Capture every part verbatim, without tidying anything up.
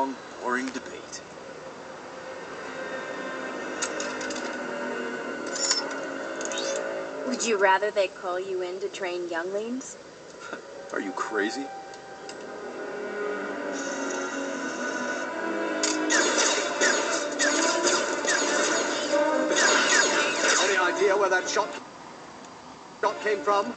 long, boring debate. Would you rather they call you in to train younglings? Are you crazy? Any idea where that shot, shot came from?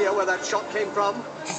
Where that shot came from?